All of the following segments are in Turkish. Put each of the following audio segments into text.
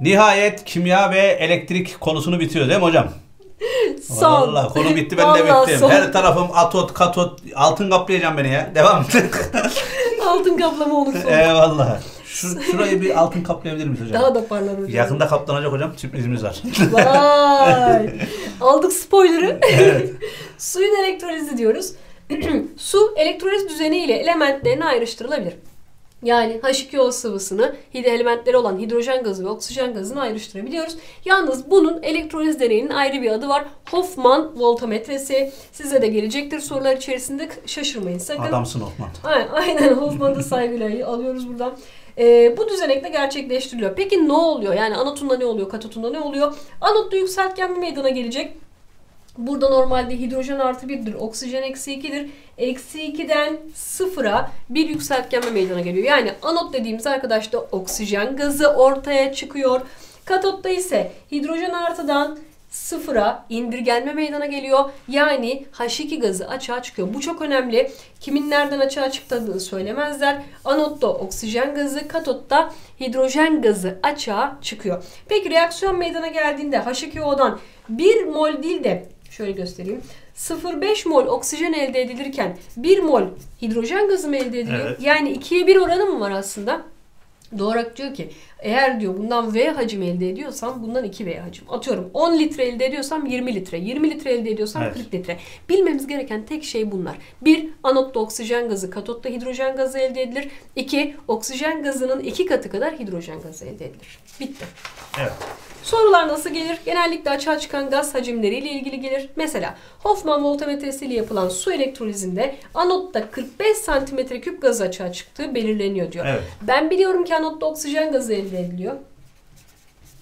Nihayet kimya ve elektrik konusunu bitiriyor değil mi hocam? Son. Vallahi konu bitti, ben de bittim. Son. Her tarafım atot, katot, altın kaplayacağım beni ya. Devam. Altın kaplama olursa. Eyvallah. Şurayı bir altın kaplayabilir miyiz hocam? Daha da parlar hocam. Yakında kaplanacak hocam. Sürprizimiz var. Vay. Aldık spoiler'ı. Evet. Suyun elektrolizi diyoruz. Su elektroliz düzeniyle elementlerine ayrıştırılabilir. Yani H2O sıvısını elementleri olan hidrojen gazı ve oksijen gazını ayrıştırabiliyoruz. Yalnız bunun elektroliz deneyinin ayrı bir adı var. Hofmann voltametresi. Size de gelecektir sorular içerisinde, şaşırmayın sakın. Adamsın Hofmann. Aynen, Hofmann'ı da saygıyla alıyoruz buradan. Bu düzenekle gerçekleştiriliyor. Peki ne oluyor? Yani anotunda ne oluyor? Katotunda ne oluyor? Anotta yükseltgen bir meydana gelecek. Burada normalde hidrojen artı 1'dir, oksijen eksi 2'dir. Eksi 2'den 0'a bir yükseltgenme meydana geliyor. Yani anot dediğimiz arkadaşta oksijen gazı ortaya çıkıyor. Katotta ise hidrojen artıdan 0'a indirgenme meydana geliyor. Yani H2 gazı açığa çıkıyor. Bu çok önemli. Kimin nereden açığa çıktığını söylemezler. Anotta oksijen gazı, katotta hidrojen gazı açığa çıkıyor. Peki reaksiyon meydana geldiğinde H2O'dan 1 mol değil de şöyle göstereyim. 0,5 mol oksijen elde edilirken 1 mol hidrojen gazı mı elde ediliyor? Evet. Yani 2'ye 1 oranı mı var aslında? Doğarak diyor ki eğer diyor bundan V hacim elde ediyorsam bundan 2V hacim. Atıyorum 10 litre elde ediyorsam 20 litre. 20 litre elde ediyorsam, evet, 40 litre. Bilmemiz gereken tek şey bunlar. 1. Anotta oksijen gazı, katotta hidrojen gazı elde edilir. 2. Oksijen gazının 2 katı kadar hidrojen gazı elde edilir. Bitti. Evet. Sorular nasıl gelir? Genellikle açığa çıkan gaz hacimleriyle ilgili gelir. Mesela Hofmann voltametresiyle yapılan su elektrolizinde anotta 45 cm3 gaz açığa çıktığı belirleniyor diyor. Evet. Ben biliyorum ki anotta oksijen gazı elde ediliyor.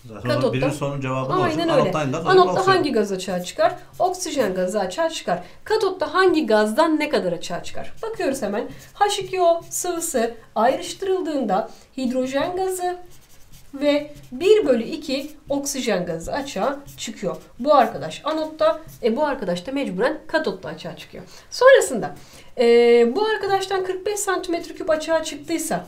Zaten katotta, birin sonun cevabı da olsun. Anotta hangi gaz açığa çıkar? Oksijen gazı açığa çıkar. Katotta hangi gazdan ne kadar açığa çıkar? Bakıyoruz hemen. H2O sıvısı ayrıştırıldığında hidrojen gazı ve 1/2 oksijen gazı açığa çıkıyor. Bu arkadaş anotta, bu arkadaş da mecburen katotta açığa çıkıyor. Sonrasında bu arkadaştan 45 cm3 açığa çıktıysa,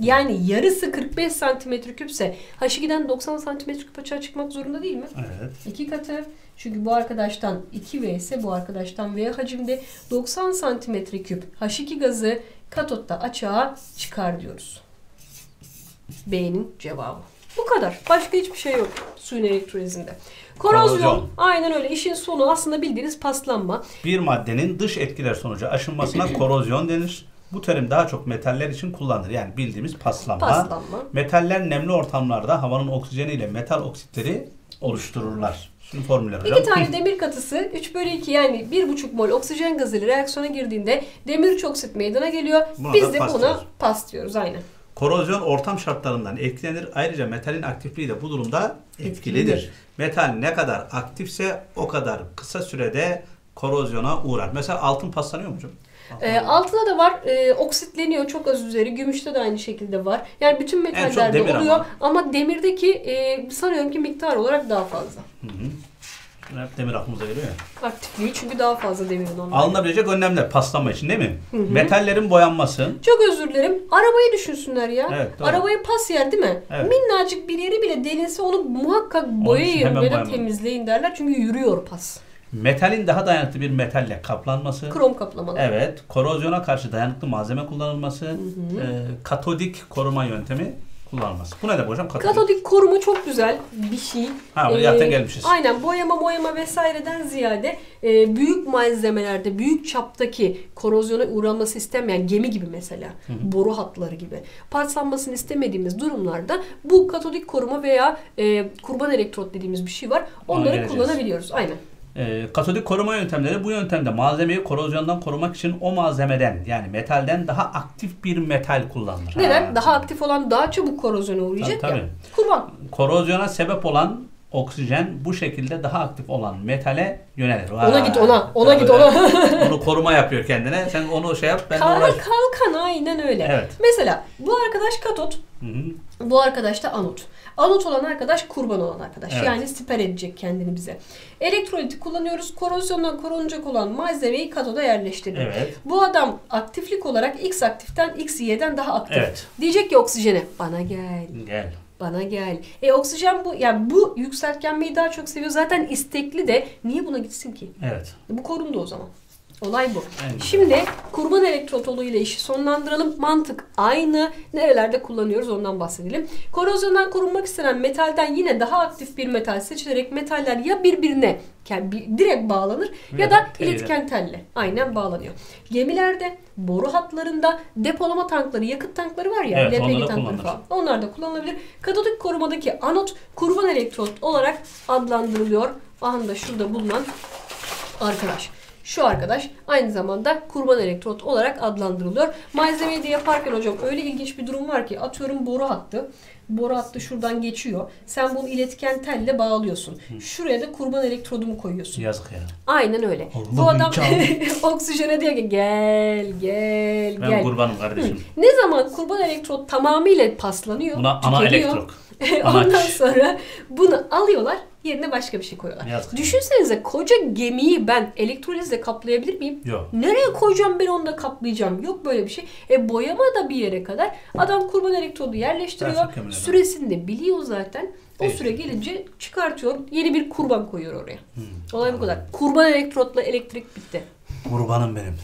yani yarısı 45 cm3'se H2'den 90 cm3 açığa çıkmak zorunda değil mi? Evet. 2 katı. Çünkü bu arkadaştan 2V ise bu arkadaştan V hacimde 90 cm3 H2 gazı katotta açığa çıkar diyoruz. B'nin cevabı. Bu kadar. Başka hiçbir şey yok suyun elektrolizinde. Korozyon. Aynen öyle. İşin sonu aslında bildiğiniz paslanma. Bir maddenin dış etkiler sonucu aşınmasına korozyon denir. Bu terim daha çok metaller için kullanılır. Yani bildiğimiz paslanma. Metaller nemli ortamlarda havanın oksijeniyle metal oksitleri oluştururlar. Şimdi formüller hocam. 2 tane demir katısı 3/2 yani 1,5 mol oksijen gazıyla reaksiyona girdiğinde demir çoksit meydana geliyor. Biz de buna pas diyoruz. Aynen. Korozyon ortam şartlarından etkilenir. Ayrıca metalin aktifliği de bu durumda etkilidir. Metal ne kadar aktifse o kadar kısa sürede korozyona uğrar. Mesela altın paslanıyor mu hocam? Altına da var. Oksitleniyor çok az üzeri. Gümüşte de aynı şekilde var. Yani bütün metallerde demir oluyor. Ama demirdeki sanıyorum ki miktar olarak daha fazla. Hı hı. Hep demir aklımıza geliyor ya. Aktifliği çünkü daha fazla demirin ondan. Alınabilecek önlemler paslanma için değil mi? Hı hı. Metallerin boyanması. Çok özür dilerim. Arabayı düşünsünler ya. Evet, arabaya pas yer değil mi? Evet. Minnacık bir yeri bile delinse onu muhakkak boyayın ve de temizleyin derler. Çünkü yürüyor pas. Metalin daha dayanıklı bir metalle kaplanması. Krom kaplamalı. Evet. Korozyona karşı dayanıklı malzeme kullanılması. Hı hı. Katodik koruma yöntemi kullanılması. Bu ne demek hocam? Katodik koruma çok güzel bir şey. Zaten gelmişiz. Aynen, boyama vesaireden ziyade büyük malzemelerde, büyük çaptaki korozyona uğraması istemeyen gemi gibi mesela, hı hı, boru hatları gibi parçalanmasını istemediğimiz durumlarda bu katodik koruma veya kurban elektrot dediğimiz bir şey var. Onları kullanabiliyoruz. Aynen. Katodik koruma yöntemleri bu yöntemde malzemeyi korozyondan korumak için o malzemeden, yani metalden daha aktif bir metal kullanılır. Neden? Daha aktif olan daha çabuk korozyona uğrayacak tabii. Kurban. Korozyona sebep olan oksijen bu şekilde daha aktif olan metale yönelir. Ona git. Onu koruma yapıyor kendine. Sen onu şey yap, ben de uğraşayım. Kalkan, aynen öyle. Evet. Mesela bu arkadaş katot. Hı hı. Bu arkadaş da anot. Anot olan arkadaş kurban olan arkadaş. Evet. Yani siper edecek kendini bize. Elektroliti kullanıyoruz. Korozyondan korunacak olan malzemeyi katoda yerleştiriyor. Evet. Bu adam aktiflik olarak X aktiften Y'den daha aktif. Evet. Diyecek ki oksijene bana gel. bana gel. Oksijen bu, yani bu yükseltgenmeyi daha çok seviyor. Zaten istekli de, niye buna gitsin ki? Evet. Bu korundu o zaman. Olay bu. Aynen. Şimdi kurban elektrot oluyla işi sonlandıralım. Mantık aynı. Nerelerde kullanıyoruz ondan bahsedelim. Korozyondan korunmak istenen metalden yine daha aktif bir metal seçilerek metaller ya birbirine direkt bağlanır ya da iletken telle aynen bağlanıyor. Gemilerde, boru hatlarında, depolama tankları, yakıt tankları var ya, evet, LPG tankları falan. Onlar da kullanılabilir. Katodik korumadaki anot kurban elektrot olarak adlandırılıyor. Aha da şurada bulunan arkadaş. Şu arkadaş aynı zamanda kurban elektrot olarak adlandırılıyor. Malzemeyi de yaparken hocam öyle ilginç bir durum var ki, atıyorum boru hattı. Boru hattı şuradan geçiyor. Sen bunu iletken telle bağlıyorsun. Şuraya da kurban elektrodumu koyuyorsun. Yazık ya. Aynen öyle. Orada bu adam oksijene diyor ki gel. Ben kurbanım kardeşim. Ne zaman kurban elektrot tamamıyla paslanıyor, buna ana elektrot. Ondan sonra bunu alıyorlar, yerine başka bir şey koyuyorlar. Yazık. Düşünsenize, koca gemiyi ben elektrolizle kaplayabilir miyim? Yok. Nereye koyacağım ben, onu da kaplayacağım. Yok böyle bir şey. Boyama da bir yere kadar. Adam kurban elektrodu yerleştiriyor. Süresini de biliyor zaten. O süre gelince çıkartıyor. Yeni bir kurban koyuyor oraya. Olay bu kadar. Kurban elektrotla elektrik bitti. Kurbanım benim.